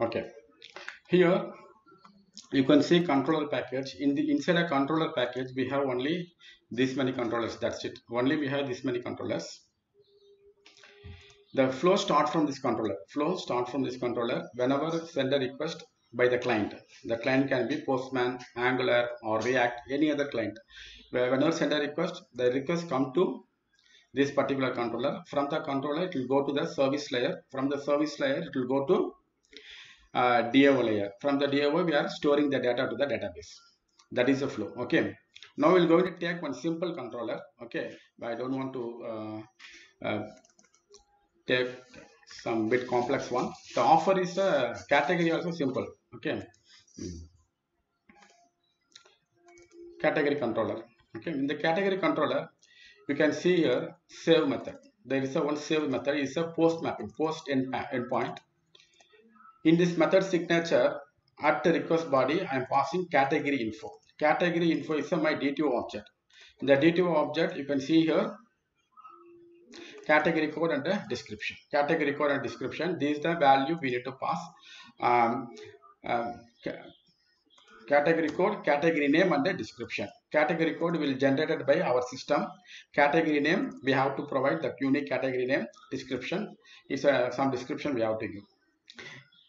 Okay, here you can see controller package. Inside a controller package, we have only this many controllers. That's it. Only we have this many controllers. The flow start from this controller. Flow start from this controller. Whenever send a request by the client can be Postman, Angular, or React, any other client. Whenever send a request, the request come to this particular controller. From the controller, it will go to the service layer. From the service layer, it will go to DAO layer. From the DAO, we are storing the data to the database. That is the flow. Okay. Now we'll going to take one simple controller. Okay. But I don't want to take some bit complex one. The offer is a category also simple. Okay. Category controller. Okay. In the category controller, we can see here save method. There is a one save method. It's a post mapping, post endpoint. In this method signature, at the request body, I am passing category info. Category info is my DTO object. In the DTO object, you can see here category code and the description. Category code and description. This is the value we need to pass. Category code, category name, and the description. Category code will be generated by our system. Category name, we have to provide that unique category name. Description is some description we have to give.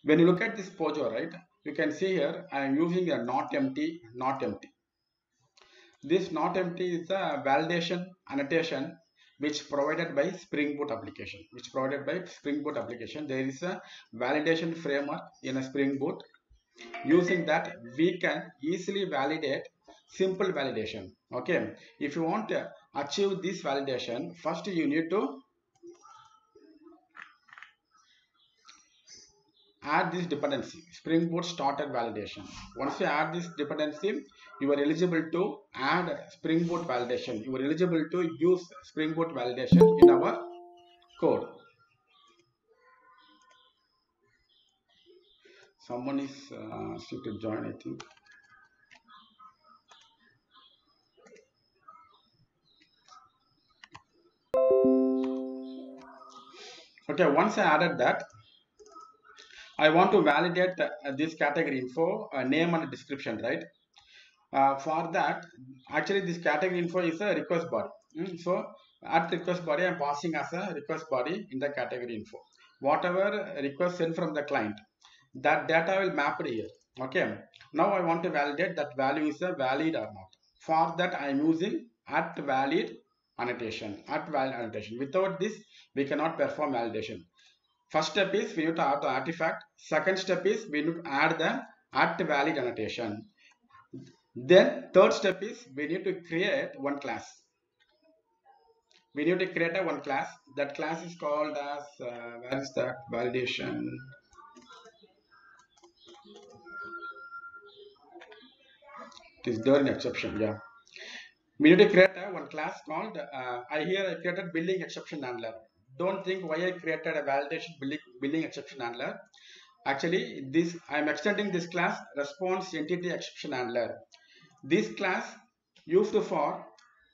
When you look at this POJO, right, you can see here I am using a not empty, not empty. This not empty is a validation annotation which provided by Spring Boot application, There is a validation framework in a Spring Boot. Using that, we can easily validate simple validation. Okay. If you want to achieve this validation, first you need to add this dependency. Spring Boot started validation. Once you add this dependency, you are eligible to add Spring Boot validation. You are eligible to use Spring Boot validation in our code. Someone is asked to join, I think. Okay, once I added that, I want to validate this category info, name and description, right? For that, actually this category info is a request body. So at request body, I'm passing as a request body in the category info. Whatever request sent from the client, that data will map it here. Okay. Now I want to validate that value is a valid or not. For that, I'm using at valid annotation. At valid annotation. Without this, we cannot perform validation. First step is we need to add the artifact. Second step is we need to add the at valid annotation. Then third step is we need to create one class. We need to create a one class. That class is called as where is that validation? It is there an exception? Yeah. We need to create a one class called I created building exception handler. Don't think why I created a validation building exception handler. Actually, this I am extending this class response entity exception handler. This class used for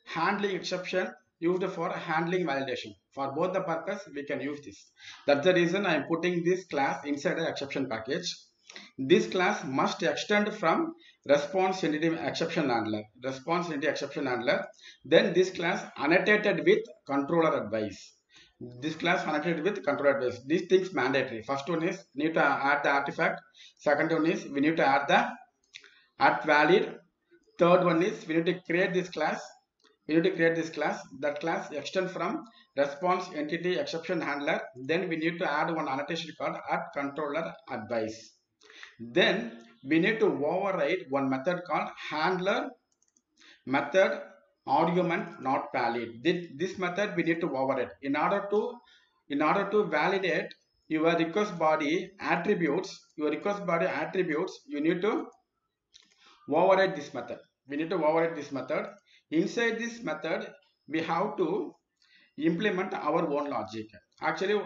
handling exception, used for handling validation. For both the purpose, we can use this. That's the reason I am putting this class inside the exception package. This class must extend from response entity exception handler. Response entity exception handler. Then this class annotated with controller advice. This class annotated with controller advice. These things mandatory. First one is need to add the artifact. Second one is we need to add the at valid. Third one is we need to create this class. That class extend from response entity exception handler. Then we need to add one annotation called at controller advice. Then we need to override one method called handler method. Argument not valid. This method we need to override in order to validate your request body attributes. You need to override this method. Inside this method, we have to implement our own logic. Actually,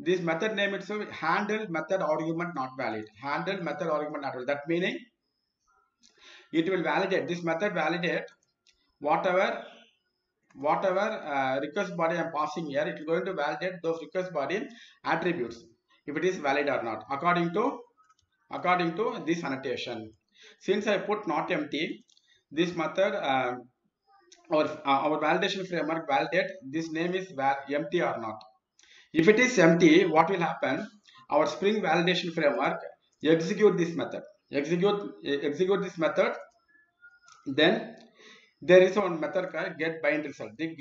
this method name itself handle method argument not valid. That meaning it will validate this method. Validate whatever request body I'm passing here, it is going to validate those request body attributes if it is valid or not according to this annotation. Since I put not empty, this method our validation framework validate this name is empty or not. If it is empty, what will happen? Our Spring validation framework execute this method, then there is one method called get bind result. The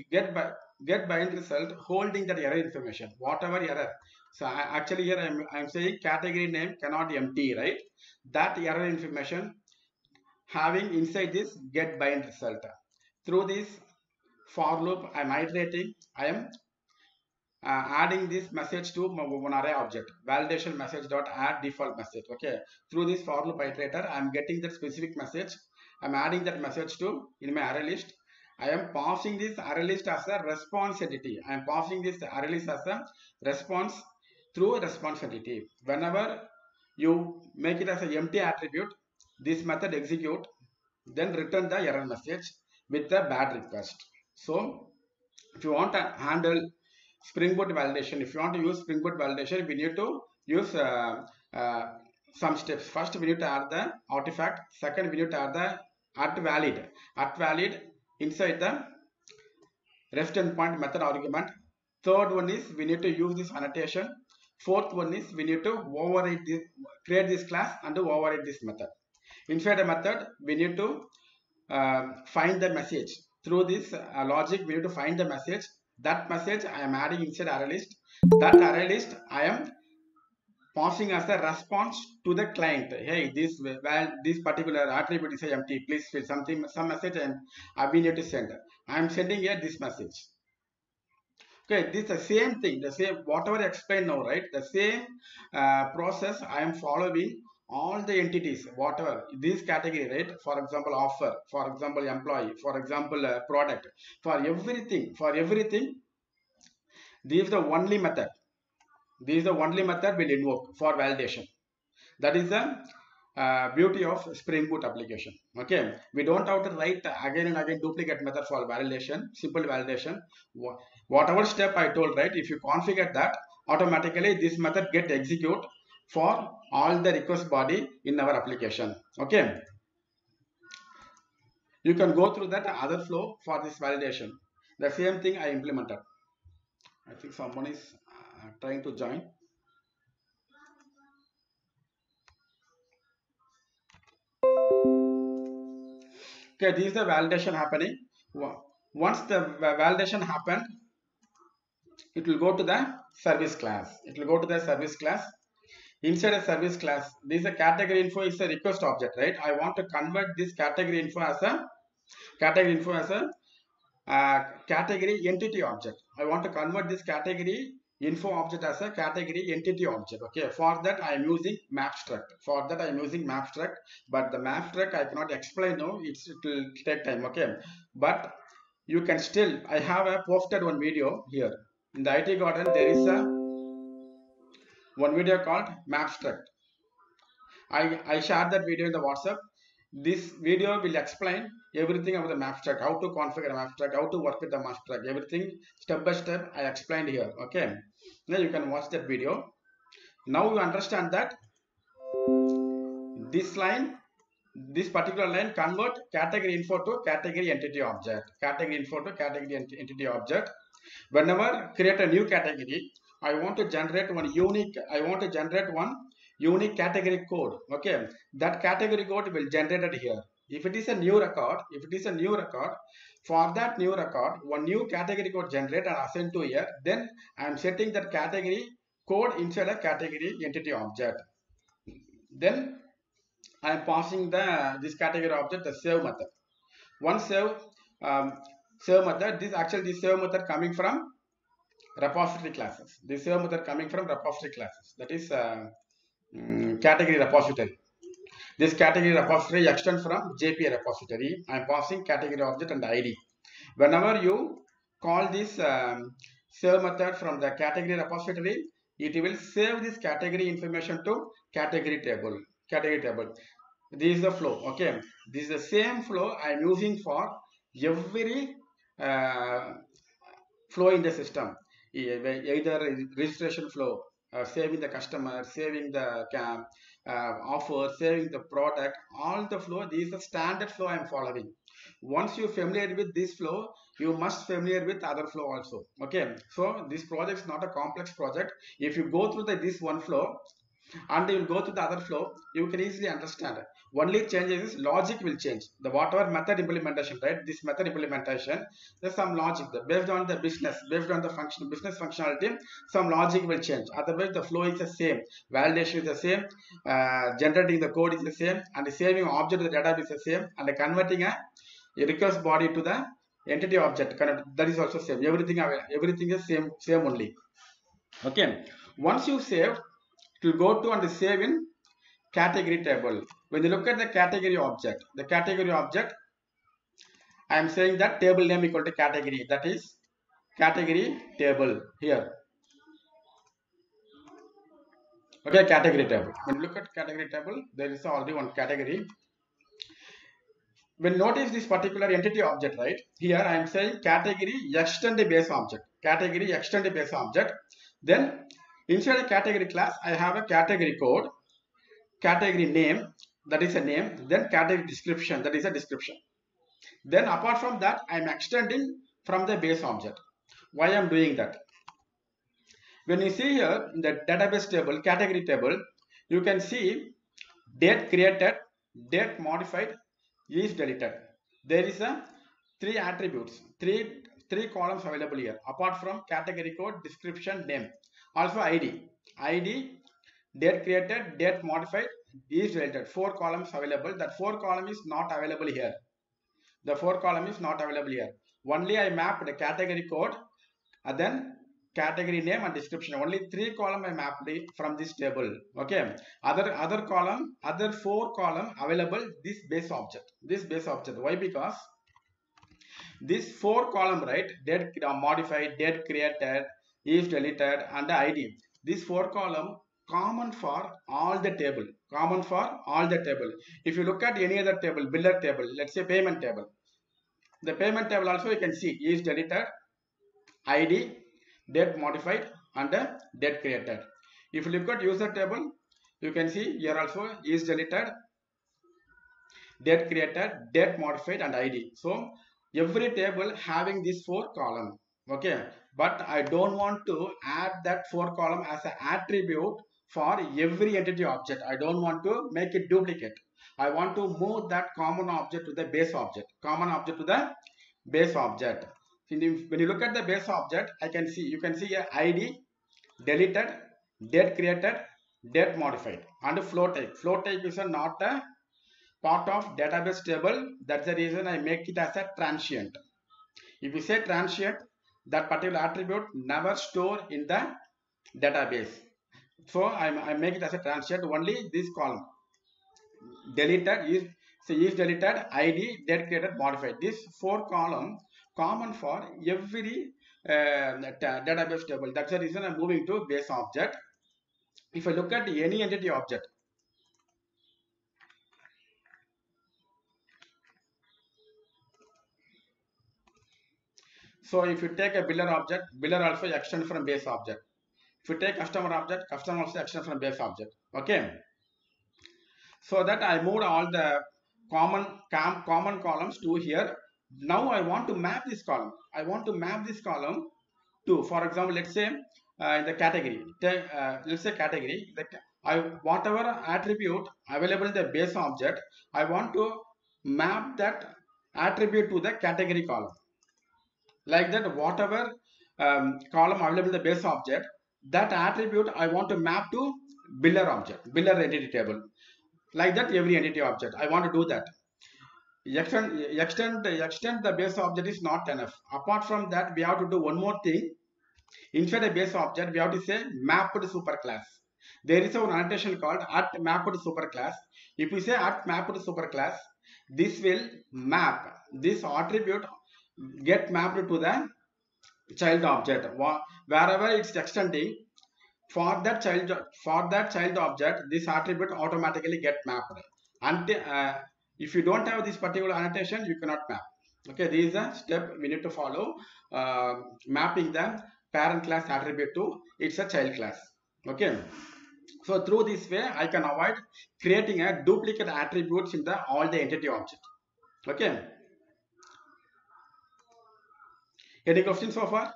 get bind result holding that error information, whatever error. So actually here I am saying category name cannot empty, right? That error information having inside this get bind result. Through this for loop I am iterating. I am adding this message to one array object, validation message dot add default message. Okay, through this for loop iterator I am getting that specific message. I am adding that message to in my array list. I am passing this array list as a response entity. I am passing this array list as a response through response entity. Whenever you make it as an empty attribute, this method execute, then return the error message with the bad request. So if you want to handle Spring Boot validation, if you want to use Spring Boot validation, we need to use some steps. First, we need to add the artifact. Second, we need to add the at valid inside the ref endpoint method argument. Third one is we need to use this annotation. Fourth one is we need to override this, create this class and override this method. Inside the method, we need to find the message. Through this logic, we need to find the message. That message I am adding inside array list. That array list I am passing as a response to the client. Hey, this particular attribute is empty. Please fill some message and we need to send. I am sending here this message. Okay, this is the same thing. The same whatever I explained now, right? The same process I am following all the entities, whatever this category, right? For example, offer. For example, employee. For example, product. For everything, this is the only method. This is the only method we'll invoke for validation. That is the beauty of Spring Boot application. Okay, we don't have to write again and again duplicate method for validation. Simple validation. Whatever step I told, right? If you configure that, automatically this method get execute for all the request body in our application. Okay, you can go through that other flow for this validation. The same thing I implemented. I think someone is trying to join. Okay, this is the validation happening. Once the validation happened, it will go to the service class. Inside a service class, this is a category info. It's a request object, right? I want to convert this category info as a category entity object. I want to convert this category info object as a category entity object. Okay, for that I am using MapStruct. But the MapStruct I cannot explain now. It will take time. Okay, but you can still. I have posted one video here in the ITGARDEN. There is one video called MapStruct. I shared that video in the WhatsApp. This video will explain everything about the MapStruct, how to configure MapStruct, how to work with the MapStruct, everything step by step I explained here. Okay, now you can watch that video. Now you understand that this particular line convert category info to category entity object. Whenever create a new category, I want to generate one unique. Category code. Okay, that category code will generated here. If it is a new record, for that new record, one new category code generated and assigned to here. Then I am setting that category code inside a category entity object. Then I am passing this category object the save method. Save method. This save method coming from repository classes. That is category repository. This category repository extend from JPA repository. I am passing category object and ID. Whenever you call this save method from the category repository, it will save this category information to category table. This is the flow. Okay, this is the same flow I am using for every flow in the system, either registration flow, saving the customer, saving the offer, saving the product, all the flow, this is a standard flow I am following. Once you familiar with this flow, you must familiar with other flow also. Okay, so this project is not a complex project. If you go through this one flow and you will go to the other flow, you can easily understand. Only change is logic will change. The whatever method implementation, right? This method implementation, there's some logic there. Based on the business, based on the function, business functionality, some logic will change. Otherwise, the flow is the same. Validation is the same. Generating the code is the same. And saving object to the data is the same. And converting a request body to the entity object, that is also same. Everything is same only. Okay. Once you save, it will go to and save in category table. When you look at the category object, I am saying that table name equal to category. That is category table here. Okay, category table. When you look at category table, there is already one category. When notice this particular entity object, right? Here I am saying category extend base object. Category extend base object. Then inside a category class, I have a category code, category name, that is a name, then category description, that is a description. Then apart from that, I am extending from the base object. Why I am doing that? When you see here in the database table, category table, you can see date created, date modified, is deleted. There is a three attributes, three columns available here apart from category code, description, name. Also ID, date created, date modified, is deleted. Four columns available. That four column is not available here. The four column is not available here. Only I mapped the category code and then category name and description. Only three column I mapped from this table. Okay. Other four column available this base object. This base object. Why? Because this four column, right? Date modified, date created, is deleted, and the ID. This four column common for all the table. Common for all the table. If you look at any other table, builder table, let's say payment table. The payment table also you can see is deleted, ID, date modified, and the date created. If you look at user table, you can see here also is deleted, date created, date modified, and ID. So every table having these four columns. Okay, but I don't want to add that four column as an attribute for every entity object. I don't want to make it duplicate. I want to move that common object to the base object. Common object to the base object. When you look at the base object, I can see, you can see a ID, deleted, date created, date modified, and a flow type. Flow type is not a part of database table. That's the reason I make it as a transient. If you say transient, that particular attribute never stored in the database. So I make it as a transient. Only this column deleted is deleted, ID, date created, modified. This four column common for every database table. That's the reason I'm moving to base object. If I look at any entity object, so if you take a builder object, builder also extend from base object. If you take customer object, customer also extend from base object. Okay. So that I moved all the common columns to here. Now I want to map this column. I want to map this column to, for example, let's say the category. Let's say category. Whatever attribute available in the base object, I want to map that attribute to the category column. Like that, whatever column available in the base object, that attribute I want to map to builder object, builder entity table. Like that, every entity object, I want to do that. Extend the base object is not enough. Apart from that, we have to do one more thing. Inside the base object, we have to say mapped superclass. There is an annotation called at mapped superclass. If we say at mapped superclass, this will map this attribute. Get mapped to the child object. Wherever it's extending, for that child object, this attribute automatically get mapped. And if you don't have this particular annotation, you cannot map. Okay, this is the step we need to follow, mapping the parent class attribute to its a child class. Okay, so through this way I can avoid creating a duplicate attributes in the all the entity object. Okay, any questions so far?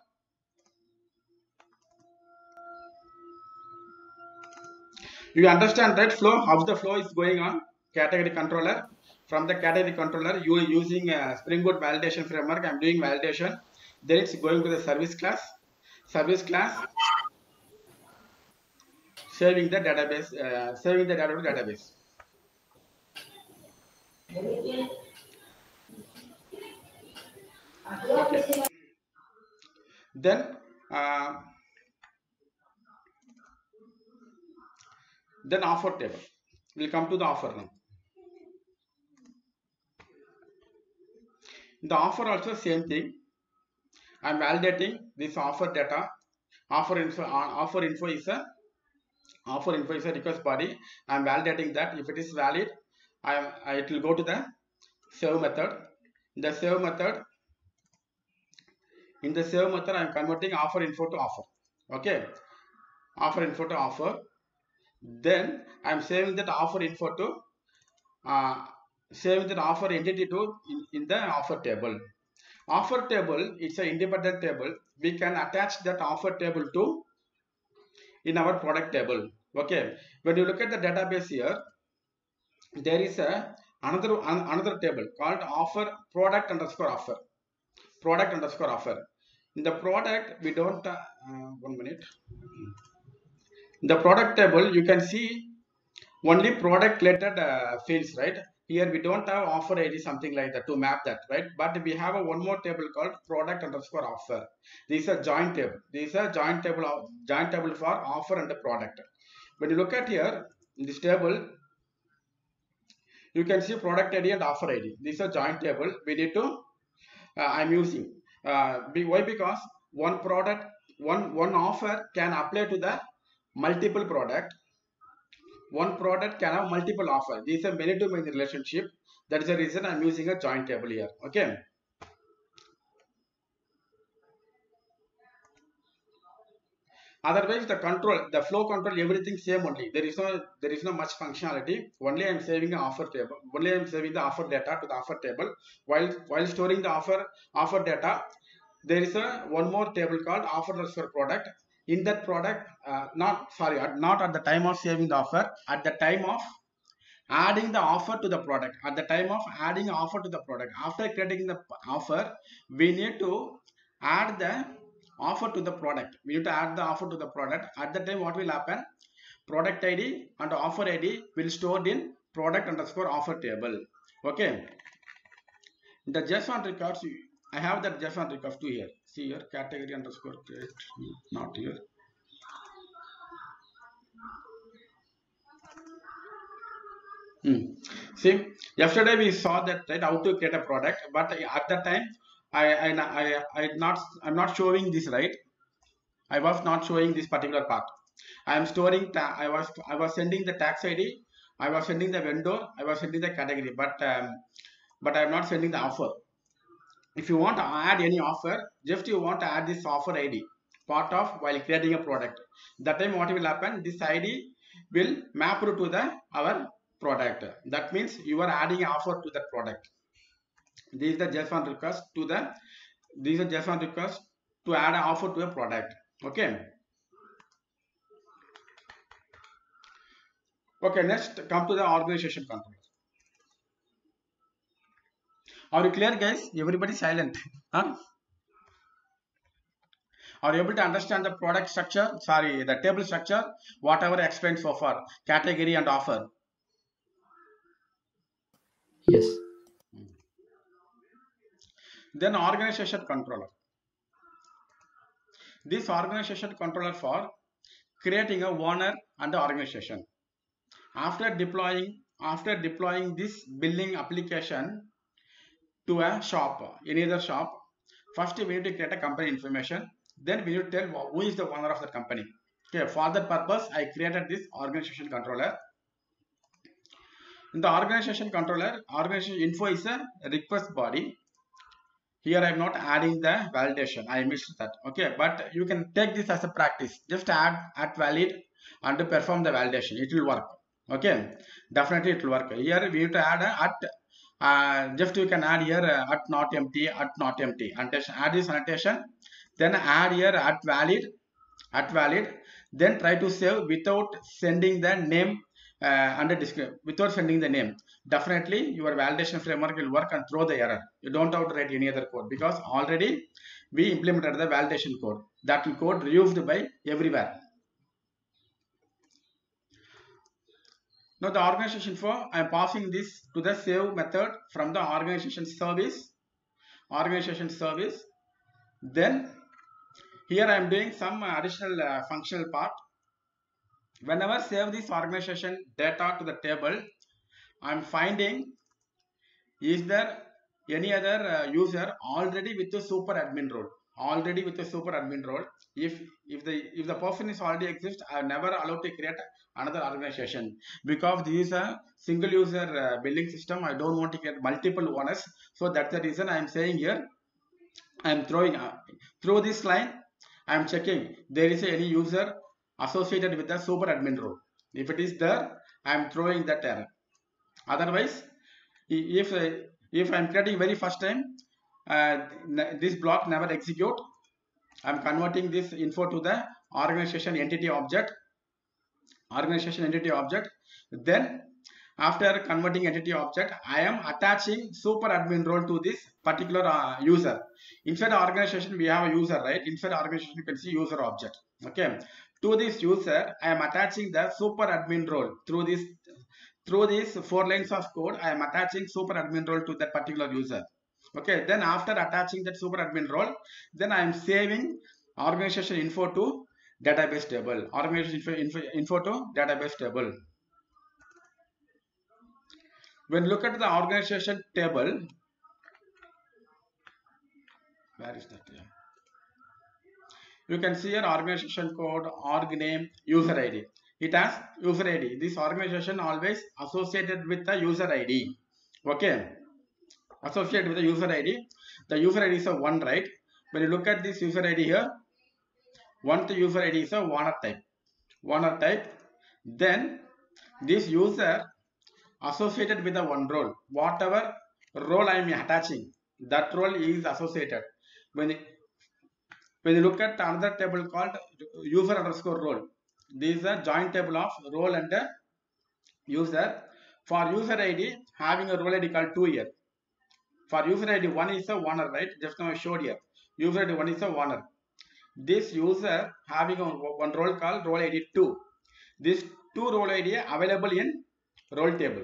You understand that flow, how the flow is going on? Category controller, from the category controller you are using a Spring Boot validation framework. I am doing validation, then it's going to the service class, saving the database, saving the data to database. Okay. Then offer table. We'll come to the offer now. The offer also same thing. I'm validating this offer data. Offer info is a request body. I'm validating that if it is valid, it will go to the save method. In the save method, I'm converting offer info to offer. Okay, offer info to offer. Then I'm saving that offer info to saving that offer entity to in the offer table. Offer table, it's an independent table. We can attach that offer table to in our product table. Okay, when you look at the database here, there is a another table called offer product_offer. In the product, we don't. 1 minute. In the product table, you can see only product related fields, right? Here we don't have offer ID something like that to map that, right? But we have a one more table called product_offer. This is a joint table. Joint table for offer and the product. When you look at here in this table, you can see product ID and offer ID. This is a joint table. We need to. I'm using why? Because one product, one offer can apply to the multiple product. One product can have multiple offer. This is a many to many relationship. That is the reason I'm using a joint table here. Okay, otherwise the control, the flow control, everything same only. There is no much functionality. Only I'm saving an offer table. Only I'm saving the offer data to the offer table. While storing the offer data, there is a one more table called offer_product. In that product, not at the time of saving the offer, at the time of adding the offer to the product, after creating the offer, we need to add the offer to the product. At that time, what will happen? Product ID and offer ID will stored in product_offer table. Okay, the JSON records, I have that JSON records too here. See here, category_create, not here. See, yesterday we saw that, right, how to create a product, but at that time I'm not showing this, right? I was not showing this particular part. I am storing. I was sending the tax ID. I was sending the vendor. I was sending the category, but I am not sending the offer. If you want to add any offer, just you want to add this offer ID part of while creating a product. That time what will happen? This ID will map to the our product. That means you are adding an offer to the product. This is the JSON request to the. This is a JSON request to add an offer to a product. Okay. Okay. Next, come to the organization control. Are you clear, guys? Everybody silent. Huh? Are you able to understand the product structure? Sorry, the table structure. Whatever I explained so far, category and offer. Yes. Then organization controller. This organization controller for creating a owner and the organization. After deploying this billing application to a shop, any other shop, first we need to create a company information. Then we need to tell who is the owner of the company. Okay, for that purpose, I created this organization controller. In the organization controller, organization info is a request body. Here I am not adding the validation, I missed that. Okay, but you can take this as a practice. Just add at valid and perform the validation. It will work. Okay, definitely it will work. Here we have to add at just you can add here at not empty, at not empty annotation. Add this annotation, then add here at valid, at valid, then try to save without sending the name under description, without sending the name. Definitely your validation framework will work and throw the error. You don't have to write any other code because already we implemented the validation code. That code reused by everywhere. Now the organization for I am passing this to the save method from the organization service. Organization service. Then here I am doing some additional functional part. Whenever save this organization data to the table, I am finding is there any other user already with the super admin role? Already with a super admin role. If the person is already exists, I am never allowed to create another organization because this is a single user billing system. I don't want to create multiple owners. So that's the reason I am saying here. I am throwing through this line. I am checking there is any user associated with the super admin role. If it is there, I am throwing that error. Otherwise, if I am creating very first time. This block never execute. I am converting this info to the organization entity object. Organization entity object. Then after converting entity object, I am attaching super admin role to this particular user. Inside organization we have a user, right? Inside organization you can see user object. Okay. To this user, I am attaching the super admin role through this. Through these 4 lines of code, I am attaching super admin role to that particular user. Okay, then after attaching that super admin role, then I am saving organization info to database table. Organization info to database table. When look at the organization table, where is that? Yeah. You can see an organization code, org name, user ID. It has user ID. This organization always associated with the user ID. Okay. Associated with the user ID. The user ID is a 1, right? When you look at this user ID here, 1th user ID is a owner type. Owner type. Then this user associated with the 1 role. Whatever role I am attaching, that role is associated. When you look at another table called user underscore role, this is a joint table of role and user. For user ID, having a role ID called 2 here. For user ID 1 is a owner, right? Just now I showed here. User ID 1 is a owner. This user having one role called role ID 2. This 2 role ID available in role table.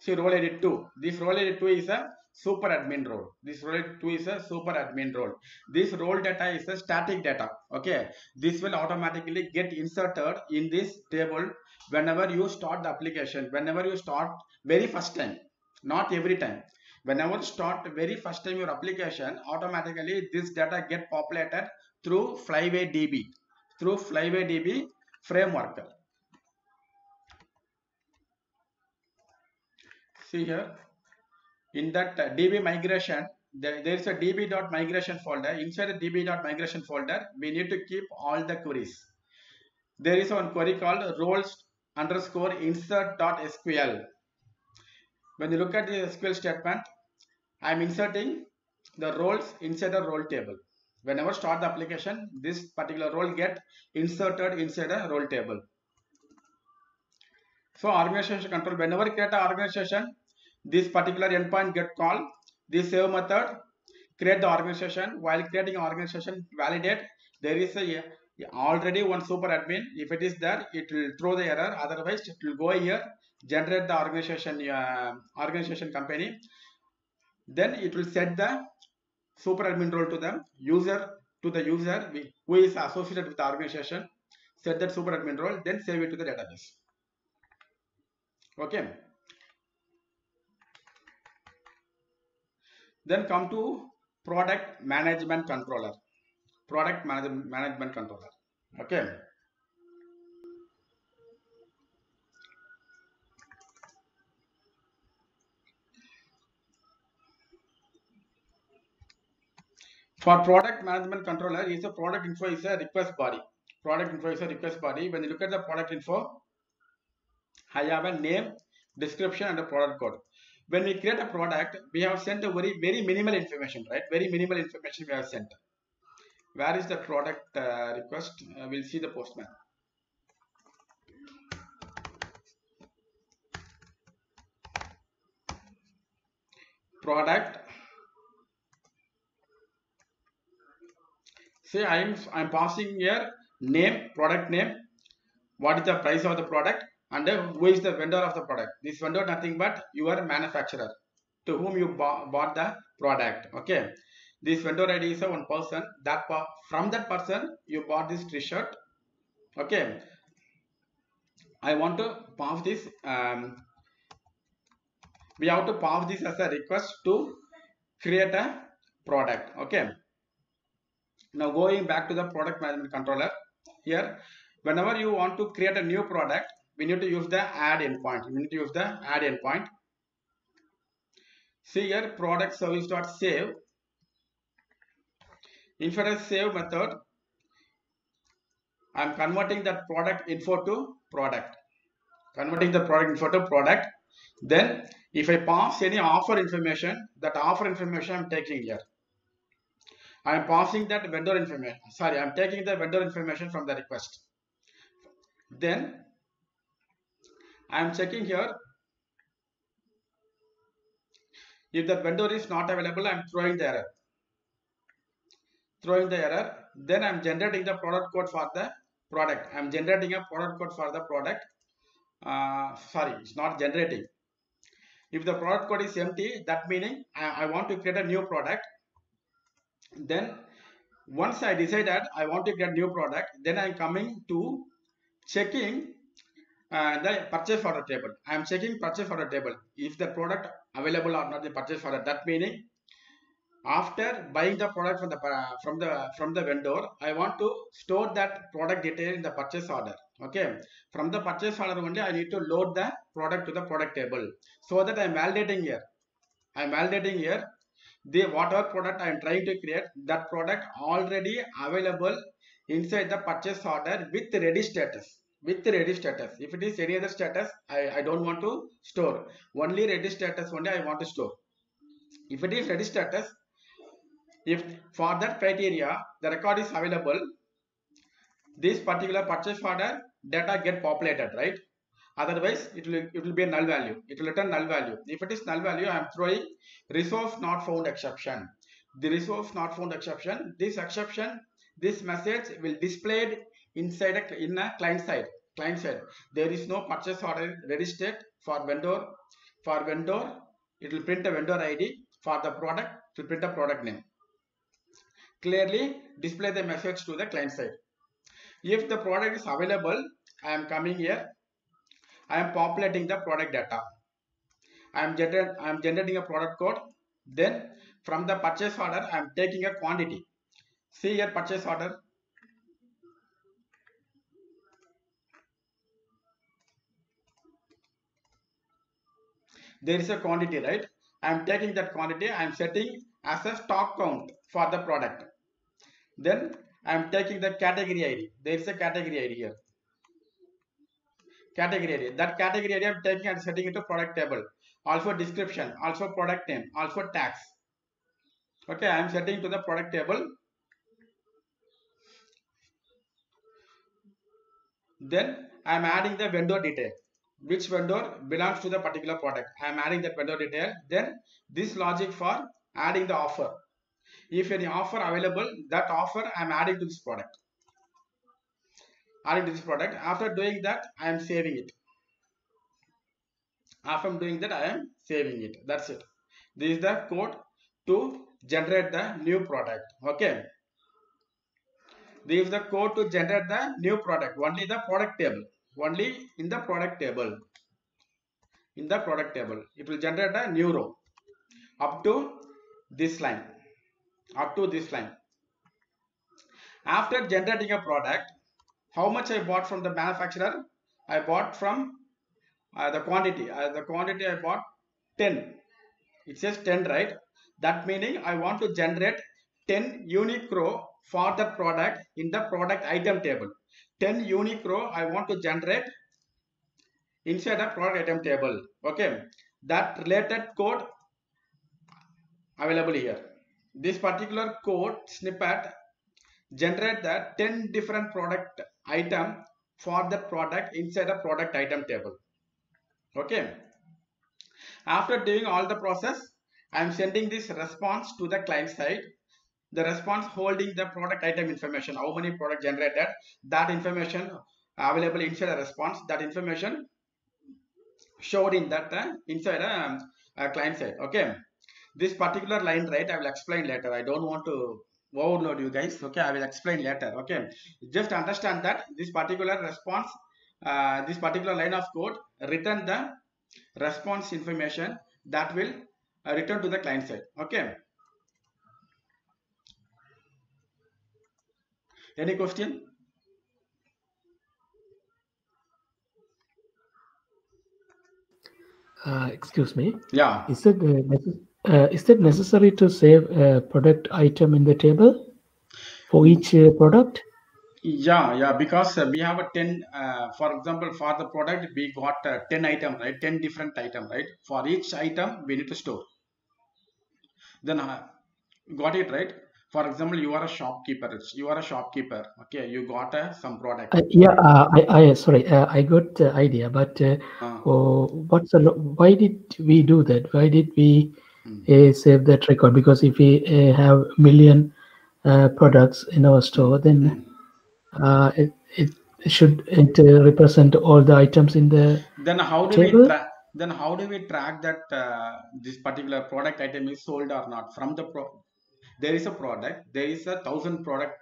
See role ID 2. This role ID 2 is a super admin role. This role ID 2 is a super admin role. This role data is a static data. Okay. This will automatically get inserted in this table whenever you start the application. Whenever you start very first time. Not every time. Whenever start very first time your application, automatically this data get populated through Flyway DB, through Flyway DB framework. See here, in that DB migration, there is a db.migration folder. Inside the db.migration folder, we need to keep all the queries. There is one query called roles underscore insert.sql. When you look at the SQL statement, I am inserting the roles inside a role table. Whenever start the application, this particular role get inserted inside a role table. So organization control, whenever create an organization, this particular endpoint get called, this save method, create the organization. While creating organization, validate, there is a already one super admin. If it is there, it will throw the error. Otherwise, it will go here. Generate the organization company, then it will set the super admin role to the user who is associated with the organization. Set that super admin role, then save it to the database. Okay. Then come to product management controller. Product management controller. Okay. For product management controller, is a product info is a request body. Product info is a request body. When you look at the product info, I have a name, description, and a product code. When we create a product, we have sent a very minimal information, right? Very minimal information we have sent. Where is the product request? We'll see the postman. Product. See, I'm passing here name, product name. What is the price of the product? And who is the vendor of the product? This vendor nothing but your manufacturer to whom you bought the product. Okay. This vendor ID is one person. From that person you bought this t-shirt. Okay. I want to pass this. We have to pass this as a request to create a product. Okay. Now going back to the product management controller here. Whenever you want to create a new product, we need to use the add endpoint. We need to use the add endpoint. See here, product service dot save. Inside the save method, I am converting that product info to product. Converting the product info to product. Then, if I pass any offer information, that offer information I am taking here. I am passing that vendor information. Sorry, I am taking the vendor information from the request. Then I am checking here. If the vendor is not available, I am throwing the error. Throwing the error. Then I am generating the product code for the product. I am generating a product code for the product. Sorry, it's not generating. If the product code is empty, that meaning I want to create a new product. Then once I decide that I want to create a new product, then I am coming to checking the purchase order table. I am checking purchase order table. If the product available or not, the purchase order. That meaning, after buying the product from the vendor, I want to store that product detail in the purchase order. Okay. From the purchase order only, I need to load the product to the product table. So that I am validating here. I am validating here whatever product I am trying to create, that product already available inside the purchase order with ready status. With ready status. If it is any other status, I don't want to store. Only ready status only I want to store. If it is ready status, if for that criteria the record is available, this particular purchase order data get populated, right? Otherwise, it will be a null value. It will return null value. If it is null value, I am throwing resource not found exception. The resource not found exception, this message will displayed inside in a client side. There is no purchase order ready state for vendor. For vendor, it will print a vendor ID. For the product, it will print a product name. Clearly display the message to the client side. If the product is available, I am coming here. I am populating the product data. I am generating a product code. Then from the purchase order, I am taking a quantity. See here, purchase order. There is a quantity, right? I am taking that quantity. I am setting as a stock count for the product. Then I am taking the category ID. There is a category ID here. Category ID. That category ID I am taking and setting it to product table. Also description. Also product name. Also tags. Okay, I am setting to the product table. Then I am adding the vendor detail. Which vendor belongs to the particular product. I am adding that vendor detail. Then this logic for adding the offer. If any offer available, that offer I am adding to this product. Adding to this product. After doing that, I am saving it. After doing that, I am saving it. That's it. This is the code to generate the new product. Okay. This is the code to generate the new product. Only the product table. Only in the product table. In the product table, it will generate a new row up to this line. Up to this line. After generating a product, how much I bought from the manufacturer? I bought from the quantity. The quantity I bought 10. It says 10, right? That meaning I want to generate 10 unique row for the product in the product item table. 10 unique row I want to generate inside the product item table. Okay, that related code available here. This particular code snippet generate the 10 different product item for the product inside the product item table. Okay. After doing all the process, I am sending this response to the client side. The response holding the product item information, how many product generated, that information available inside the response, that information showed in that inside client side. Okay, this particular line, right, I will explain later. I don't want to overload you guys. Okay, I will explain later. Okay, just understand that this particular response, this particular line of code return the response information that will return to the client side. Okay. Any question? Excuse me. Yeah. Is it necessary to save a product item in the table for each product? Yeah, because we have a 10, for example, for the product, we got 10 item, right? 10 different item, right? For each item, we need to store. Then, got it, right? For example, you are a shopkeeper. Okay, you got some product. I got the idea, but why did we do that? Why did we save that record? Because if we have a million products in our store, then it should represent all the items in the table. Then how do we track that this particular product item is sold or not from the product? There is a product, there is a 1,000 for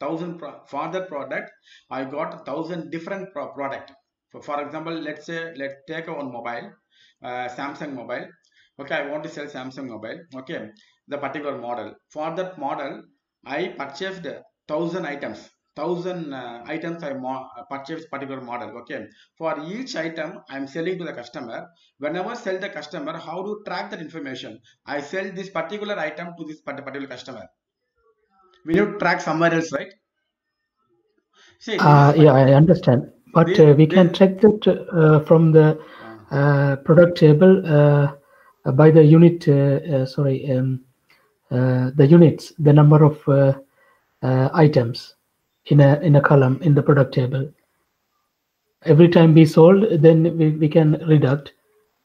the product, I got 1,000 different product. For example, let's take one mobile, Samsung mobile. Okay, I want to sell Samsung mobile. Okay, the particular model. For that model, I purchased 1,000 items. 1,000 items I purchased particular model. Okay, for each item I am selling to the customer. Whenever sell the customer, how to track that information? I sell this particular item to this particular customer. We need to track somewhere else, right? See, yeah, I understand, but we can track that from the product table by the unit. The units, the number of items in a column in the product table. Every time we sold, then we can reduct.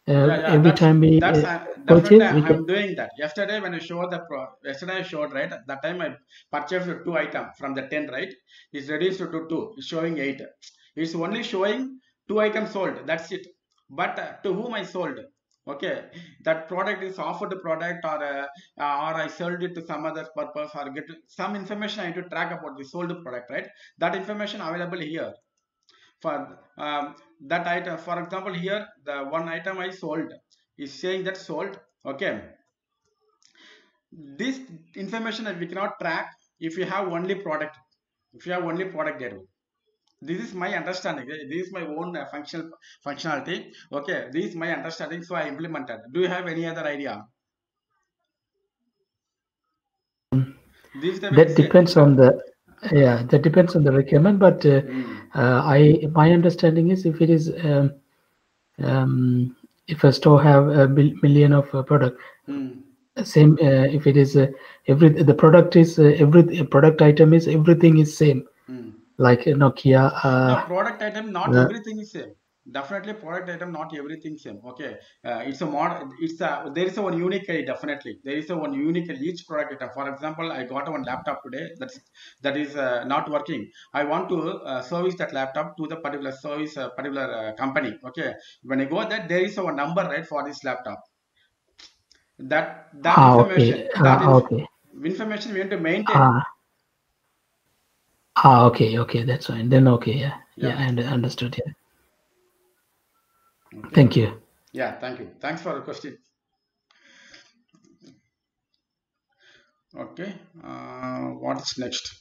Every time we purchase, I'm doing that. Yesterday when I showed the yesterday I showed, right, that time I purchased 2 items from the 10, right? It's reduced to 2. It's showing 8. It's only showing 2 items sold. That's it. But to whom I sold? Okay, that product is offered product, or I sold it to some other purpose, or get some information I need to track about the sold product, right? That information available here. For that item, for example, here the one item I sold is saying that sold. Okay, this information that we cannot track if you have only product. If you have only product data. This is my understanding. This is my own functionality. Okay, this is my understanding. So I implemented. Do you have any other idea? That depends on the that depends on the requirement. But my understanding is, if it is if a store have a million of product, same if it is every product item is everything is same. Like Nokia. The product item, not everything is same. Definitely, product item, not everything same. Okay, it's a model. It's a there is a one unique. Definitely, there is a one unique each product item. For example, I got one laptop today that is not working. I want to service that laptop to the particular service company. Okay, when I go that there is a number, right, for this laptop. That information. Okay. Information we have to maintain. Okay, that's fine. Then okay, and understood. Yeah. Okay. Thank you. Yeah, thank you. Thanks for the question. Okay, what's next?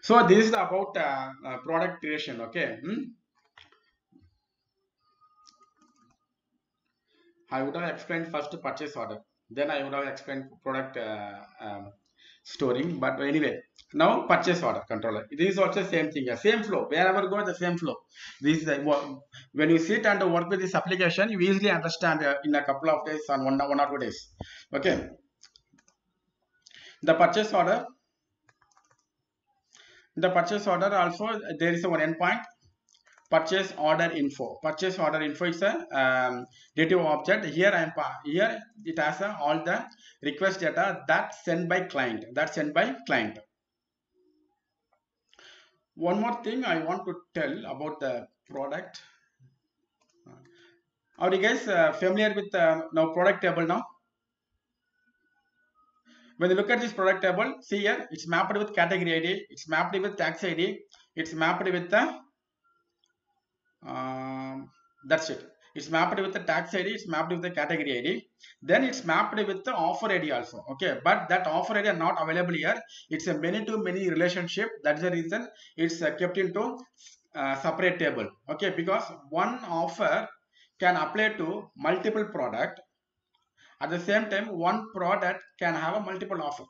So this is about product creation. Okay. I would have explained first purchase order. then I would have explained product storing. But anyway, now purchase order controller. It is also same thing, same flow. Wherever go, the same flow. This is when you sit and work with this application, you easily understand in a couple of days and one or two days. Okay. The purchase order also there is one endpoint. Purchase order info. Purchase order info is a DTO object. Here it has all the request data that sent by client. One more thing I want to tell about the product. Are you guys familiar with now product table now? When you look at this product table, see here it's mapped with category ID. It's mapped with tax ID. It's mapped with the that's it. It's mapped with the tax ID, it's mapped with the category ID, then it's mapped with the offer ID also. Okay, but that offer ID are not available here. It's a many to many relationship. That's the reason it's kept into separate table. Okay, because one offer can apply to multiple product. At the same time, one product can have a multiple offer.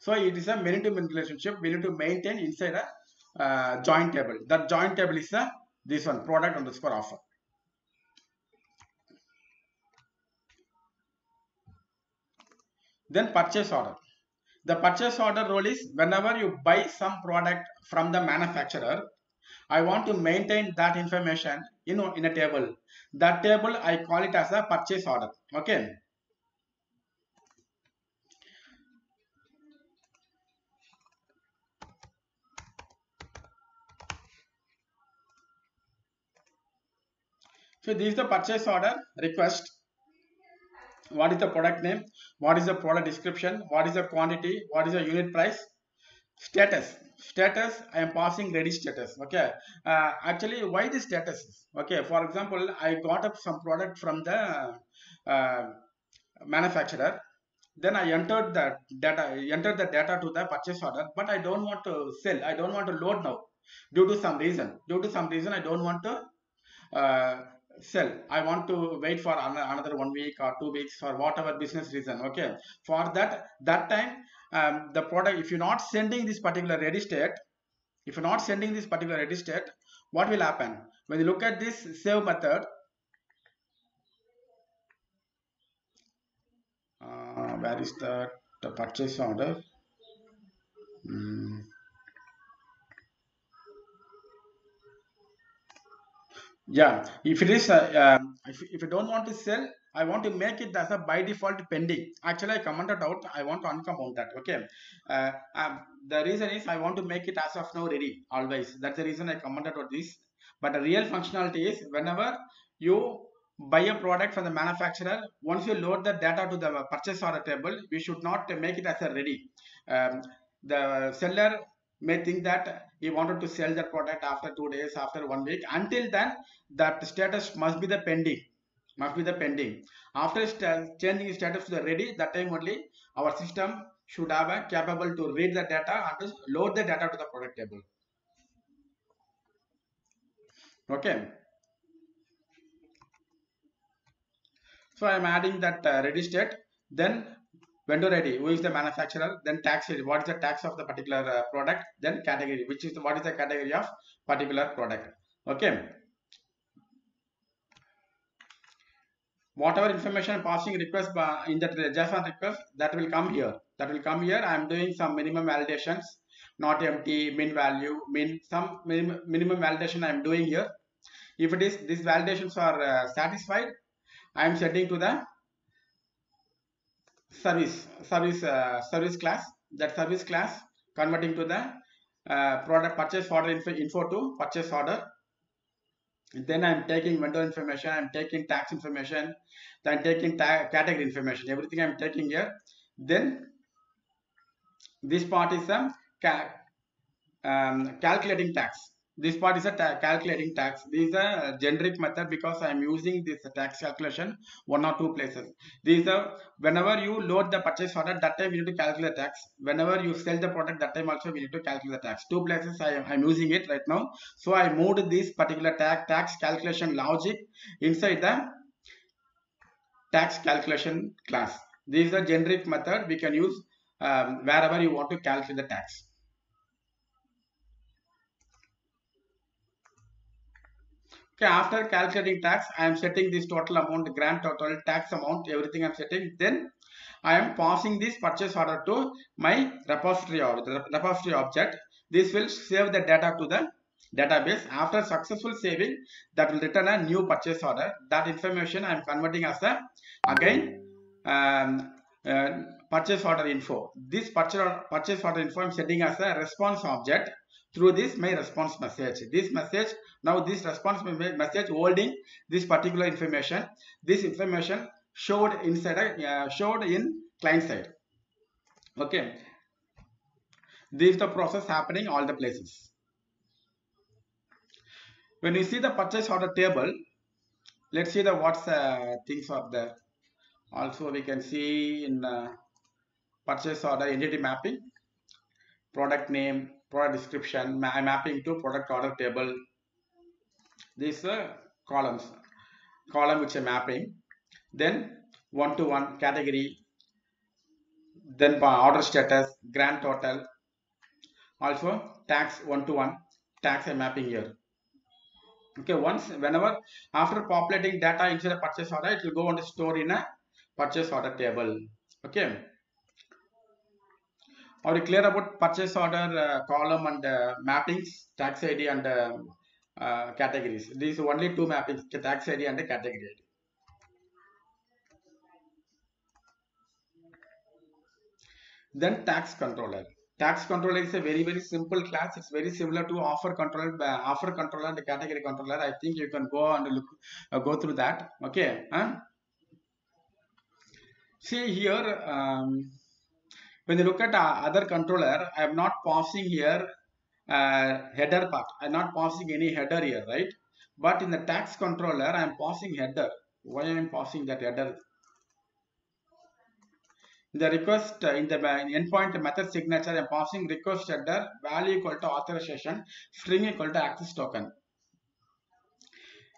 So it is a many to many relationship. We need to maintain inside a join table. That join table is a this one, product underscore offer. Then purchase order. The purchase order role is whenever you buy some product from the manufacturer, I want to maintain that information in a table. That table I call it as a purchase order. Okay. So this is the purchase order request. What is the product name? What is the product description? What is the quantity? What is the unit price? Status. Status, I am passing ready status. Okay. Actually, why the status? Okay. For example, I got up some product from the manufacturer. Then I entered the data. To the purchase order, but I don't want to sell. I don't want to load now due to some reason. I don't want to sell. I want to wait for another 1 week or 2 weeks or whatever business reason. Okay, for that time the product, if you're not sending this particular ready state, what will happen? When you look at this save method, where is the purchase order? Yeah, if it is if you don't want to sell, I want to make it as a by default pending. Actually, I commented out, I want to uncomment that. Okay, the reason is I want to make it as of now ready always. That's the reason I commented out this. But the real functionality is whenever you buy a product from the manufacturer, once you load the data to the purchase order table, we should not make it as a ready. The seller may think that he wanted to sell the product after 2 days, after 1 week. Until then, that status must be the pending. After changing status to the ready, that time only our system should have a capable to read the data and to load the data to the product table. Okay. So I am adding that ready state. Then vendor ID, who is the manufacturer, then tax ID, what is the tax of the particular product, then category, which is what is the category of particular product. Okay. Whatever information passing request in that JSON request, that will come here. I am doing some minimum validations, not empty, min value, min, some minimum validation I am doing here. If it is these validations are satisfied, I am sending to the service class. That service class converting to the product purchase order info to purchase order. Then I am taking vendor information, I am taking tax information, then taking category information, everything I am taking here. Then this part is a calculating tax. This part is a calculating tax. This is a generic method because I am using this tax calculation one or two places. This is a, whenever you load the purchase order, that time you need to calculate tax. Whenever you sell the product, that time also we need to calculate the tax. Two places I am using it right now. So I moved this particular tax calculation logic inside the tax calculation class. This is the generic method we can use wherever you want to calculate the tax. Okay, after calculating tax, I am setting this total amount, grand total, tax amount, everything I am setting. Then I am passing this purchase order to my repository or the repository object. This will save the data to the database. After successful saving, that will return a new purchase order. That information I am converting as a again purchase order info. This purchase order info I am setting as a response object. Through this my response message, this message, now this response message holding this particular information, this information showed inside showed in client side. Okay, this is the process happening all the places. When you see the purchase order table, let's see the what's things are there. Also we can see in purchase order entity mapping, product name, product description, mapping to product order table. These column which are mapping. Then one-to-one category. Then order status, grand total. Also tax one-to-one tax and mapping here. Okay, once whenever after populating data into the purchase order, it will go on to store in a purchase order table. Okay. Are you clear about purchase order column and mappings, tax ID and categories? These are only two mappings, tax ID and the category ID. Then tax controller. Tax controller is a very simple class. It's very similar to offer controller and the category controller. I think you can go and look go through that. Okay. See here. When you look at other controller, I am not passing here header part. I am not passing any header here, right? But in the tax controller, I am passing header. Why I am passing that header? The request in the endpoint method signature, I am passing request header value equal to authorization, string equal to access token.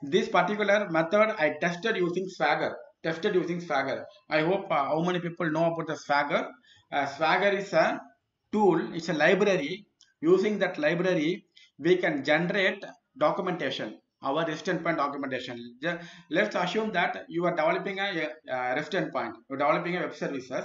This particular method I tested using Swagger. I hope how many people know about the Swagger. Swagger is a tool, it's a library. Using that library, we can generate documentation, our REST endpoint documentation. Let's assume that you are developing a REST endpoint, you're developing a web services.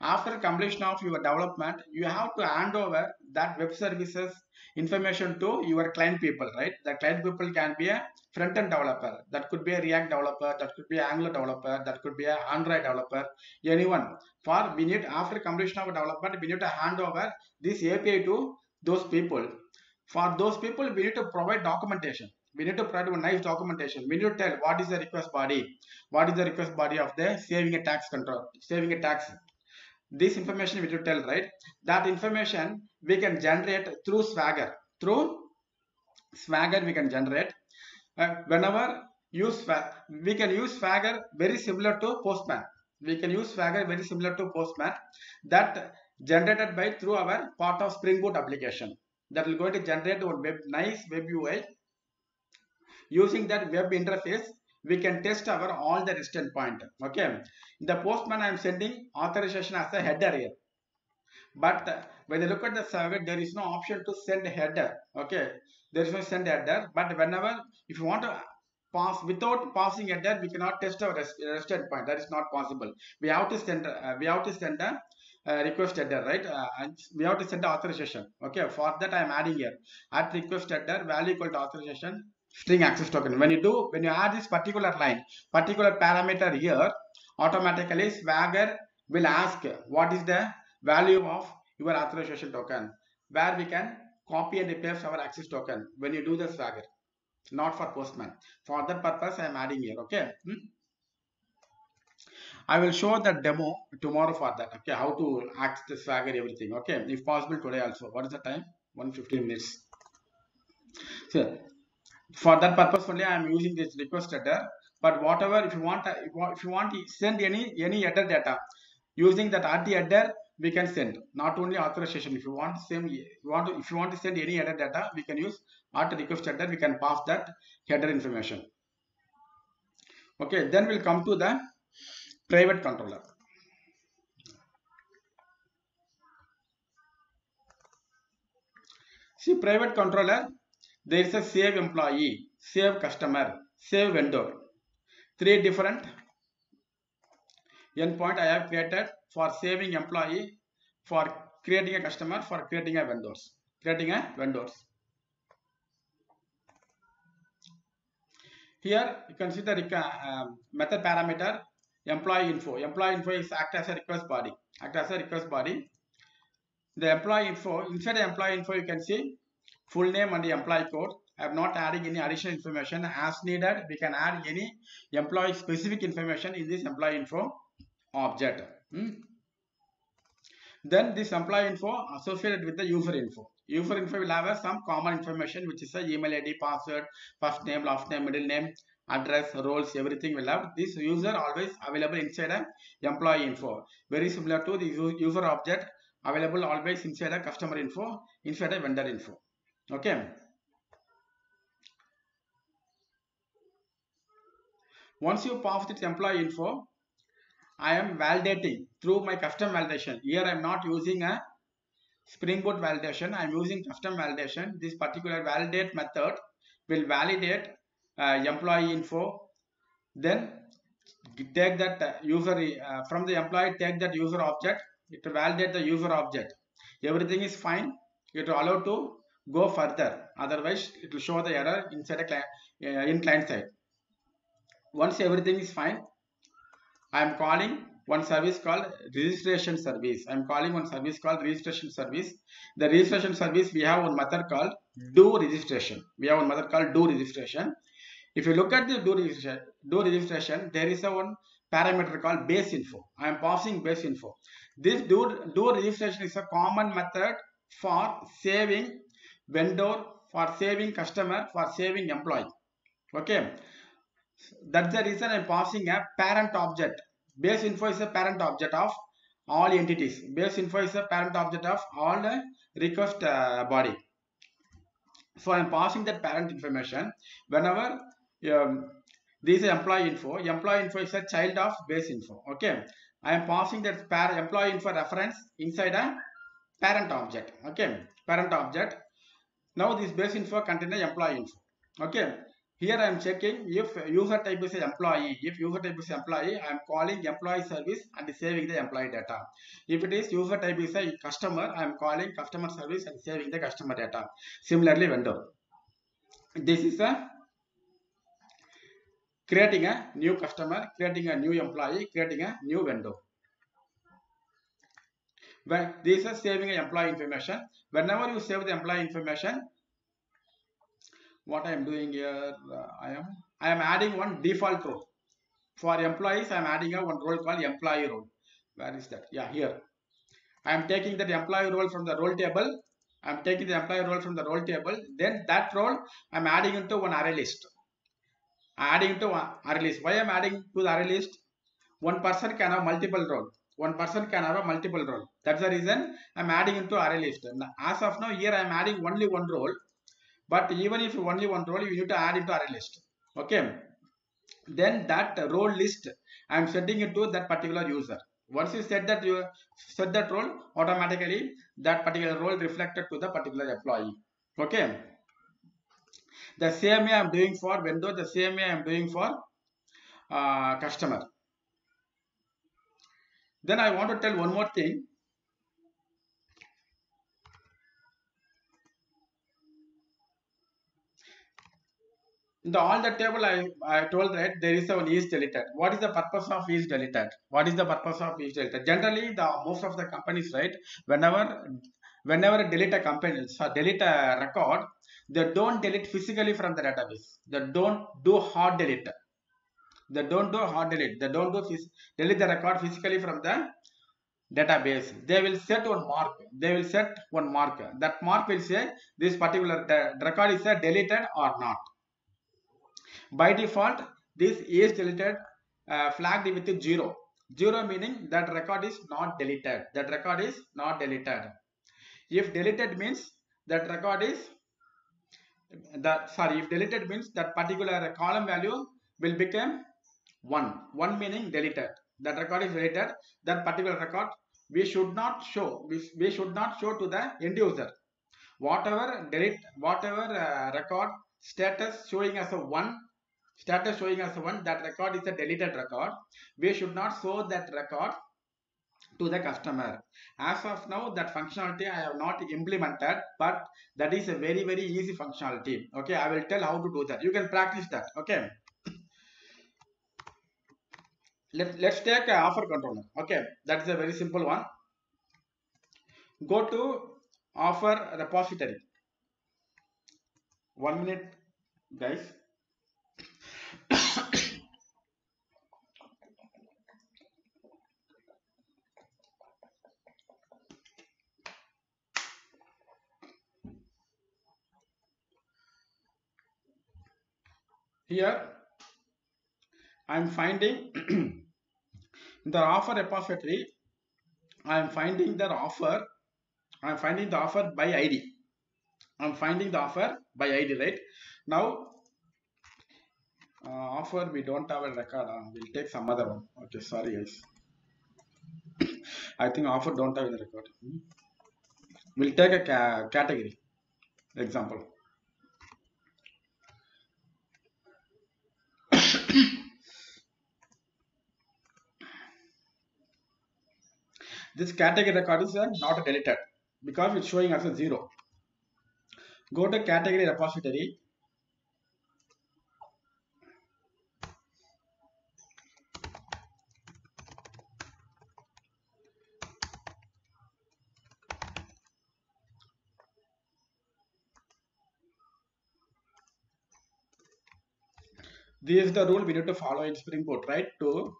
After completion of your development, you have to hand over that web services information to your client people, right? The client people can be a front-end developer, that could be a React developer, that could be an Angular developer, that could be an Android developer, anyone. For we need, after completion of development, we need to hand over this API to those people. For those people, we need to provide documentation. We need to provide a nice documentation. We need to tell what is the request body, what is the request body of the saving a tax control, saving a tax. This information we need to tell, right? That information we can generate through Swagger. Through Swagger we can generate. Whenever use we can use Swagger very similar to Postman. We can use Swagger very similar to Postman, that generated by through our part of Spring Boot application. That will going to generate one web, nice web UI. Using that web interface, we can test our all the REST endpoint. Okay, in the Postman I am sending authorization as a header here. But when you look at the server, there is no option to send header. Okay, there is no send header. But whenever if you want to pass without passing header, we cannot test our REST endpoint. That is not possible. We have to send a request header, right? We have to send the authorization. Okay, for that I am adding here at request header value equal to authorization, string access token. When you add this particular line, particular parameter here, automatically Swagger will ask what is the value of your authorization token, where we can copy and paste our access token when you do the Swagger, not for Postman. For that purpose I am adding here. Okay, I will show the demo tomorrow for that. Okay, how to access the Swagger, everything. Okay, if possible today also. What is the time? 1:15 minutes. So for that purpose only I am using this request header. But whatever, if you want to send any header data using that RT header, we can send not only authorization. If you want to send, if you want to send any header data, we can use RT request header. We can pass that header information. Okay, then we'll come to the private controller. See, private controller, there is a save employee, save customer, save vendor. Three different endpoint I have created for saving employee, for creating a customer, for creating a vendors, Here you can see the method parameter employee info. Employee info is act as a request body. The employee info, inside the employee info you can see full name and the employee code. I am not adding any additional information. As needed, we can add any employee specific information in this employee info object. Then this employee info associated with the user info. User info will have some common information, which is email ID, password, first name, last name, middle name, address, roles, everything will have. This user always available inside a employee info. Very similar to the user object available always inside a customer info, inside a vendor info. Okay. Once you pass this employee info, I am validating through my custom validation. Here I am not using a Spring Boot validation. I am using custom validation. This particular validate method will validate employee info. Then take that user from the employee, take that user object. It will validate the user object. Everything is fine. It will allow to go further. Otherwise, it will show the error inside a client, in client side. Once everything is fine, I am calling one service called registration service. The registration service, we have one method called do registration. If you look at the do registration, there is a one parameter called base info. I am passing base info. This do registration is a common method for saving vendor, for saving customer, for saving employee. Okay. That's the reason I'm passing a parent object. Base info is a parent object of all entities. Base info is a parent object of all the request body. So I'm passing that parent information. Whenever this is employee info is a child of base info. Okay, I am passing that employee info reference inside a parent object. Okay, parent object. Now this base info contains the employee info. Okay. Here I am checking if user type is employee. If user type is employee, I am calling employee service and saving the employee data. If it is user type is a customer, I am calling customer service and saving the customer data. Similarly, vendor. This is a creating a new customer, creating a new employee, creating a new vendor. When this is saving an employee information. Whenever you save the employee information, what I am doing here, I am adding one default role. For employees, I am adding a one role called employee role. Where is that? Yeah, here. I am taking that employee role from the role table. Then that role I am adding into one array list. Why I am adding to the array list? One person can have multiple roles. That's the reason I am adding into array list. And as of now, here I am adding only one role. But even if only one role, you need to add it to array list. Okay. Then that role list, I am setting it to that particular user. Once you set that role, automatically that particular role reflected to the particular employee. Okay. The same way I am doing for vendor, the same way I am doing for customer. Then I want to tell one more thing. All the table I told that there is one is deleted. What is the purpose of is deleted? Generally, the most of the companies, right, whenever delete a company, so delete a record, they don't delete physically from the database. They don't do hard delete. They don't do delete the record physically from the database. They will set one mark. That mark will say this particular record is deleted or not. By default, this is deleted flagged with 0. 0 meaning that record is not deleted. If deleted means that record is if deleted means that particular column value will become 1. 1 meaning deleted. That record is deleted. That particular record we should not show. We should not show to the end user. whatever record status showing as a 1, that record is a deleted record. We should not show that record to the customer. As of now, that functionality I have not implemented, but that is a very, very easy functionality. Okay, I will tell how to do that. You can practice that. Okay. Let's take offer controller. Okay, that is a very simple one. Go to offer repository. 1 minute, guys. Here I am finding the offer repository. I am finding the offer by ID. Right now. Offer we don't have a record. We'll take some other one. Okay, sorry guys. I think offer don't have a record. We'll take a category example. This category record is not deleted because it's showing as a 0. Go to category repository. This is the rule we need to follow in Spring Boot, right? To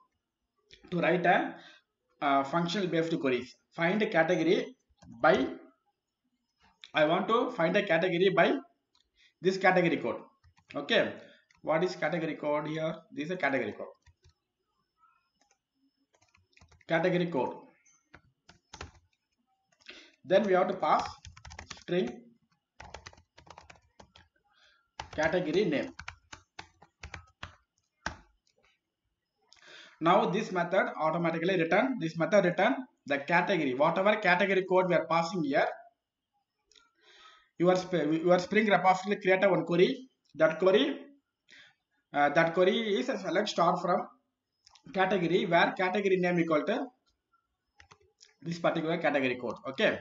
write a functional based queries. Find a category by, I want to find a category by this category code. Okay, what is category code here? This is a category code. Then we have to pass string category name. Now this method automatically return, the category, whatever category code we are passing here. Your Spring repository create a one query. That query, is a select star from category where category name equal to this particular category code. Okay,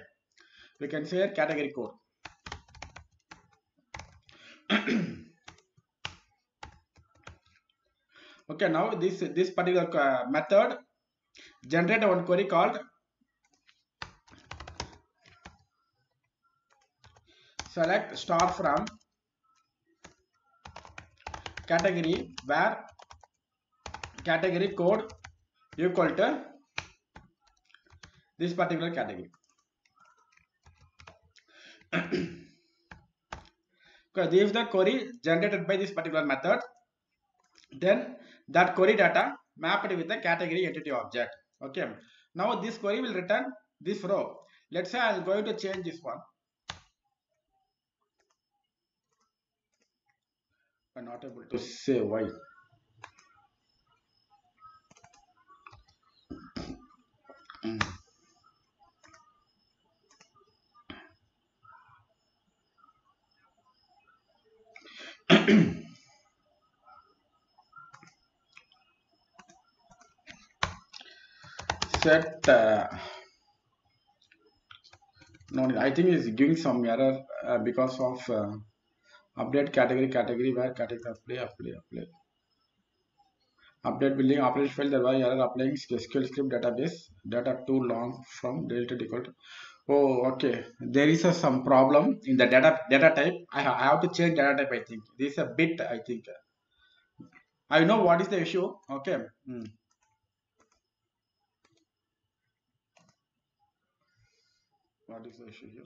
we can say category code. Okay, now this particular method generate one query called select star from category where category code equal to this particular category. Okay, this is the query generated by this particular method. Then that query data mapped with the category entity object. Okay, now this query will return this row. Let's say I'm going to change this one, but not able to say why. Set no, I think it's giving some error because of update category where category apply. Update building operation file, there was error applying SQL script database data too long from deleted equal to. Oh, okay, there is some problem in the data type. I have to change data type. I think this is a bit, I think I know what is the issue. Okay. What is the issue here?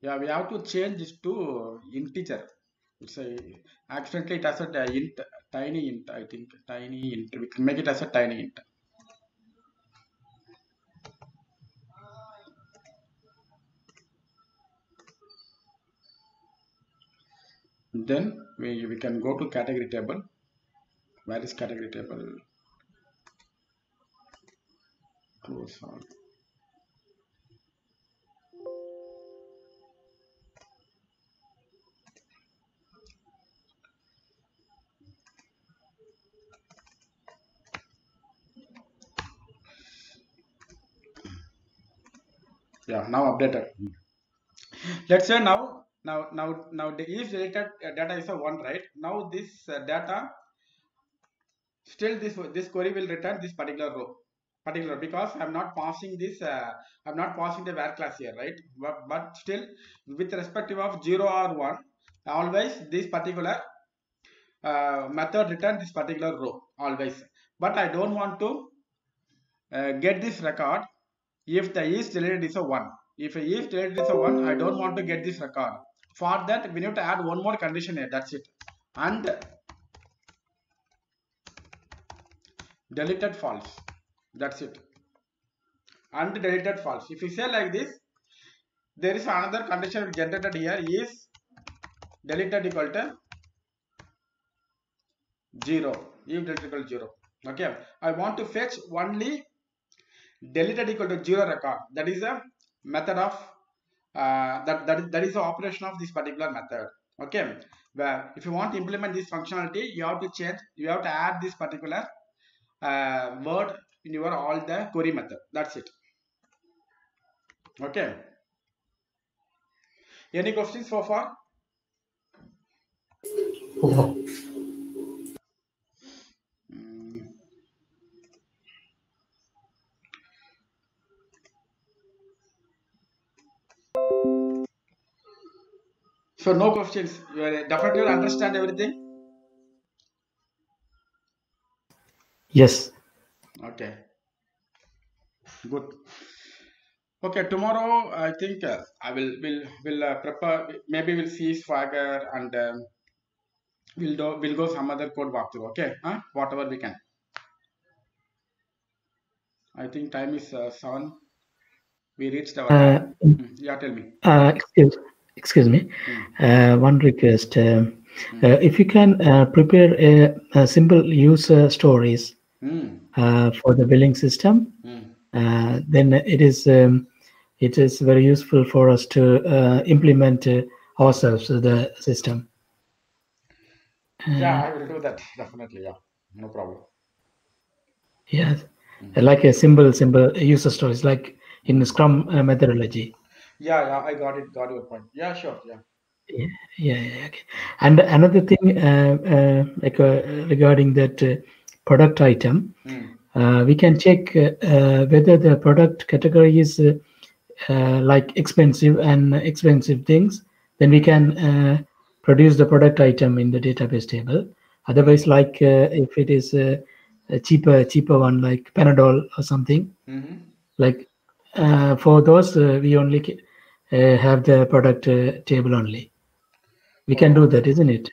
Yeah, we have to change this to integer. It's a accidentally it has a int, tiny int. I think tiny int. We can make it as a tiny int. Then we can go to category table. Where is category table? Close on. Yeah, now updated. Let's say now the if related data is a 1, right? Now this data still this query will return this particular row, because I'm not passing this I'm not passing the var class here, right? But still with respective of 0 or 1, always this particular method return this particular row always. But I don't want to get this record if the is related is a 1. If if related is a 1, I don't want to get this record. For that we need to add one more condition here. That's it. And deleted false. That's it. And deleted false. If you say like this, there is another condition generated here. Is deleted equal to 0. If deleted equal to 0. Okay. I want to fetch only deleted equal to 0 record. That is a method of that is the operation of this particular method. Okay. Well, if you want to implement this functionality, you have to change. You have to add this particular word in your all the query method. That's it. Okay. Any questions so far? No. So no questions. You definitely understand everything. Yes. Okay. Good. Okay. Tomorrow, I think I will prepare. Maybe we'll see Swagger and we'll go some other code walkthrough. Okay. Whatever we can. I think time is 7. We reached our time. Yeah. Tell me. Excuse me, one request. If you can prepare a simple user stories for the billing system, then it is very useful for us to implement ourselves the system. Yeah, I will do that definitely. Yeah, no problem. Yeah, like a simple user stories, like in the Scrum methodology. Yeah, I got your point. Yeah, sure. Yeah. Okay. And another thing, like regarding that product item, we can check whether the product category is like expensive and expensive things. Then we can produce the product item in the database table. Otherwise, like if it is a cheaper one, like Panadol or something, like for those we only have the product table only. We can do that, isn't it?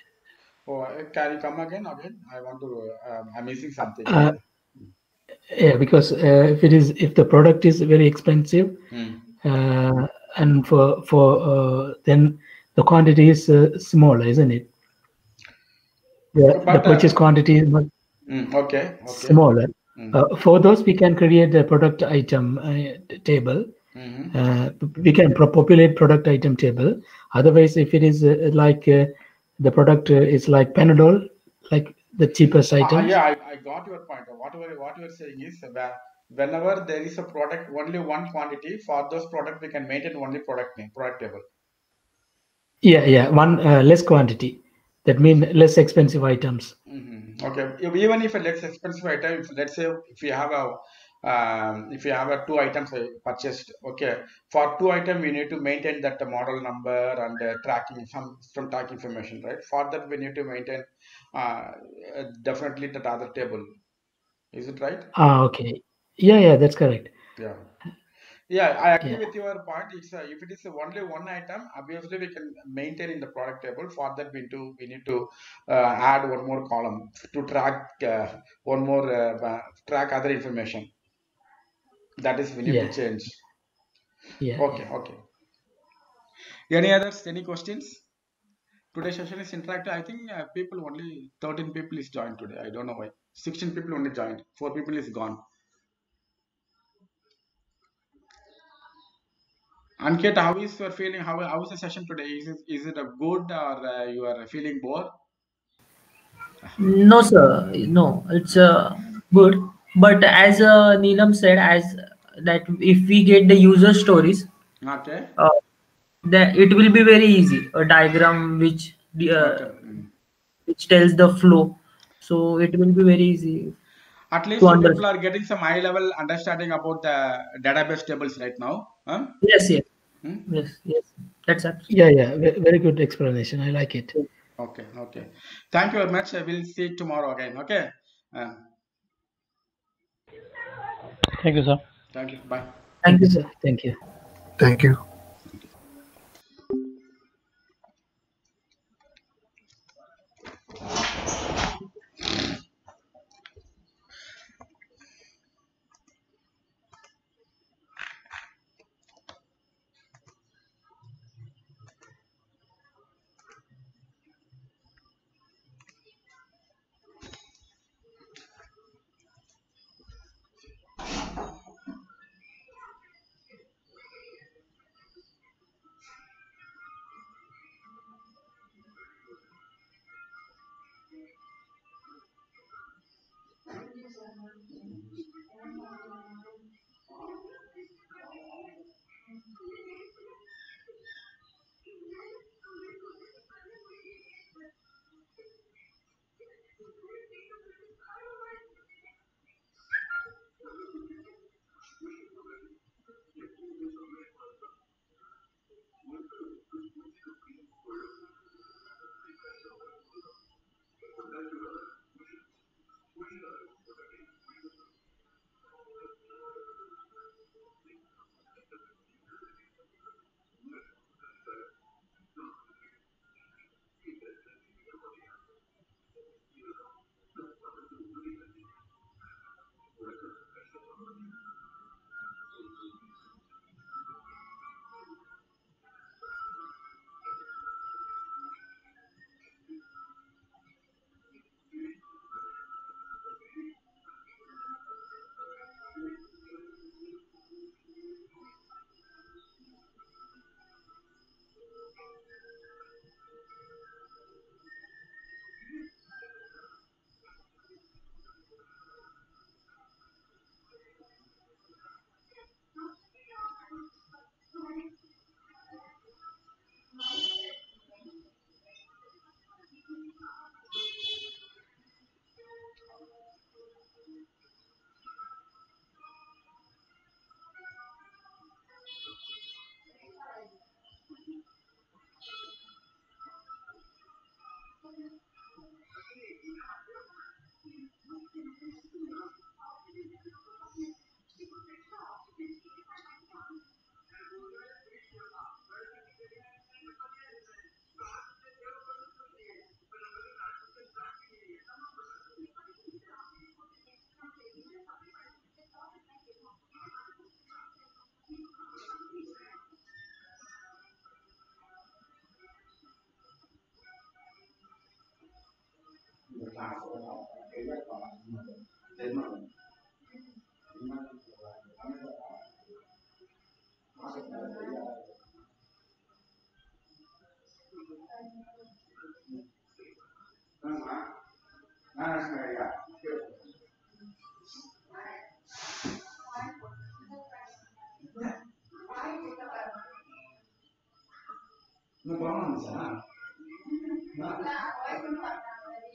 Oh, can you come again? I want to. I'm missing something. Yeah, because if the product is very expensive, and for then the quantity is smaller, isn't it? Yeah, the purchase quantity is smaller. For those, we can create the product item table. We can populate product item table. Otherwise, if it is like the product is like Panadol, like the cheapest item. Yeah, I got your point. What you are saying is that whenever there is a product, only one quantity for those products, we can maintain only product name, product table. Yeah, one less quantity. That means less expensive items. Okay, even if a less expensive item, let's say if you have a two items purchased, okay, for 2 items we need to maintain that model number and tracking some tracking information, right? For that we need to maintain definitely that other table. Is it right? Okay. Yeah, that's correct. Yeah, I agree with your point. It's if it is only one item, obviously we can maintain in the product table. For that, we need to add one more column to track one more track other information. That is we need to change. Yeah. Okay. Any questions? Today's session is interactive. I think people only 13 people is joined today. I don't know why. 16 people only joined. 4 people is gone. Ankit, how is your feeling? How is the session today? Is it a good or you are feeling bored? No, sir. No, it's good. But as Neelam said, as that if we get the user stories, Okay. Then it will be very easy. A diagram which tells the flow, so it will be very easy. At least people are getting some high-level understanding about the database tables right now. Huh? Yes, yes, yes. That's absolutely. Yeah, yeah. Very good explanation. I like it. Okay, okay. Thank you very much. I will see you tomorrow again. Okay. Thank you, sir. Thank you. Bye. Thank you, sir. Thank you. Thank you.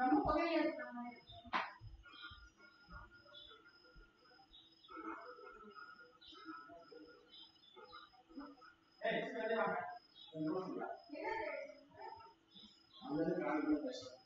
है